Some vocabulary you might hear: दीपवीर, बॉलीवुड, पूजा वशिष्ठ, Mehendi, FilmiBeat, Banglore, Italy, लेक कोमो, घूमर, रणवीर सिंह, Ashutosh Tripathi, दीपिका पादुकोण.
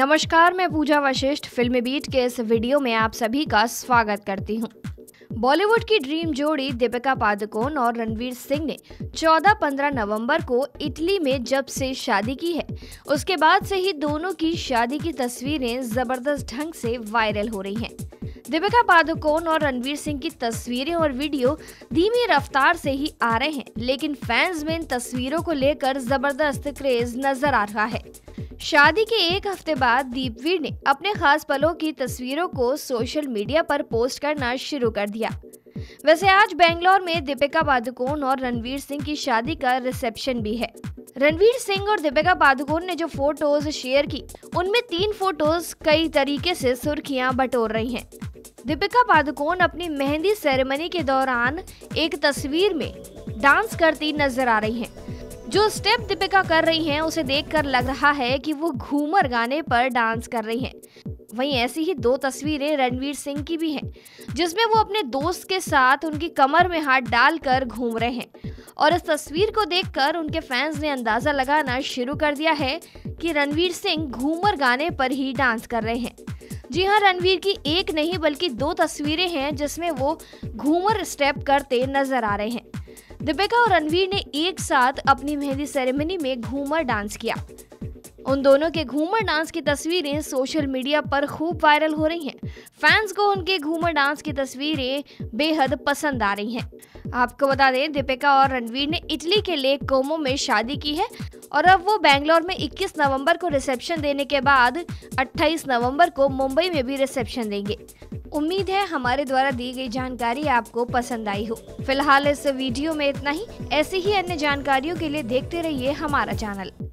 नमस्कार, मैं पूजा वशिष्ठ फिल्मी बीट के इस वीडियो में आप सभी का स्वागत करती हूं। बॉलीवुड की ड्रीम जोड़ी दीपिका पादुकोण और रणवीर सिंह ने 14-15 नवंबर को इटली में जब से शादी की है, उसके बाद से ही दोनों की शादी की तस्वीरें जबरदस्त ढंग से वायरल हो रही हैं। दीपिका पादुकोण और रणवीर सिंह की तस्वीरें और वीडियो धीमी रफ्तार से ही आ रहे हैं, लेकिन फैंस में इन तस्वीरों को लेकर जबरदस्त क्रेज नजर आ रहा है। शादी के एक हफ्ते बाद दीपवीर ने अपने खास पलों की तस्वीरों को सोशल मीडिया पर पोस्ट करना शुरू कर दिया। वैसे आज बेंगलोर में दीपिका पादुकोण और रणवीर सिंह की शादी का रिसेप्शन भी है। रणवीर सिंह और दीपिका पादुकोण ने जो फोटोज शेयर की, उनमें 3 फोटोज कई तरीके से सुर्खियां बटोर रही हैं। दीपिका पादुकोण अपनी मेहंदी सेरेमनी के दौरान एक तस्वीर में डांस करती नजर आ रही हैं। जो स्टेप दीपिका कर रही हैं, उसे देखकर लग रहा है कि वो घूमर गाने पर डांस कर रही हैं। वहीं ऐसी ही 2 तस्वीरें रणवीर सिंह की भी हैं, जिसमें वो अपने दोस्त के साथ उनकी कमर में हाथ डालकर घूम रहे हैं। और इस तस्वीर को देखकर उनके फैंस ने अंदाजा लगाना शुरू कर दिया है कि रणवीर सिंह घूमर गाने पर ही डांस कर रहे हैं। जी हाँ, रणवीर की एक नहीं बल्कि 2 तस्वीरें हैं जिसमें वो घूमर स्टेप करते नजर आ रहे हैं। दीपिका और रणवीर ने एक साथ अपनी मेहंदी सेरेमनी में घूमर डांस किया। उन दोनों के घूमर डांस की तस्वीरें सोशल मीडिया पर खूब वायरल हो रही हैं। फैंस को उनके घूमर डांस की तस्वीरें बेहद पसंद आ रही हैं। आपको बता दें, दीपिका और रणवीर ने इटली के लेक कोमो में शादी की है और अब वो बेंगलोर में 21 नवंबर को रिसेप्शन देने के बाद 28 नवंबर को मुंबई में भी रिसेप्शन देंगे। उम्मीद है हमारे द्वारा दी गई जानकारी आपको पसंद आई हो। फिलहाल इस वीडियो में इतना ही। ऐसी ही अन्य जानकारियों के लिए देखते रहिए हमारा चैनल।